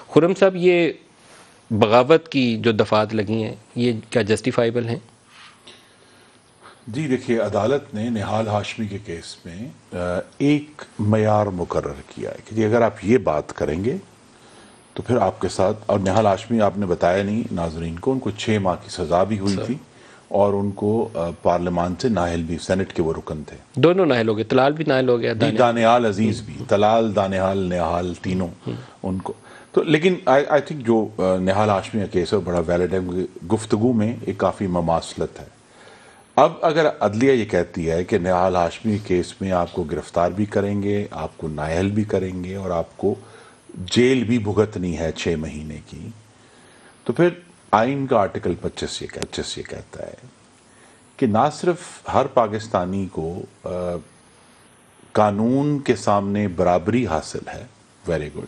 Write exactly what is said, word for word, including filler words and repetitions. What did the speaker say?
खुर्रम साहब, ये बगावत की जो दफात लगी हैं ये क्या जस्टिफाइबल हैं? जी देखिए, अदालत ने निहाल हाशमी के केस में एक मयार मुकर्रर किया है कि अगर आप ये बात करेंगे तो फिर आपके साथ, और निहाल हाशमी आपने बताया नहीं नाजरीन को, उनको छः माह की सज़ा भी हुई थी और उनको पार्लियामेंट से नाहल भी, सेनेट के वो रुकन थे, दोनों नाहल हो गए, तलाल भी नाहल हो गया, दानियाल अजीज़ भी, तलाल दानियाल निहाल तीनों उनको। तो लेकिन आई आई थिंक जो निहाल हाशमी का केस है बड़ा वैलिड है, गुफ्तगु में एक काफ़ी ममासलत है। अब अगर अदलिया ये कहती है कि निहाल हाशमी केस में आपको गिरफ्तार भी करेंगे, आपको नाहल भी करेंगे और आपको जेल भी भुगतनी है छः महीने की, तो फिर आइन का आर्टिकल पच्चीस ये पच्चीस ये कहता है कि ना सिर्फ हर पाकिस्तानी को आ, कानून के सामने बराबरी हासिल है, वेरी गुड,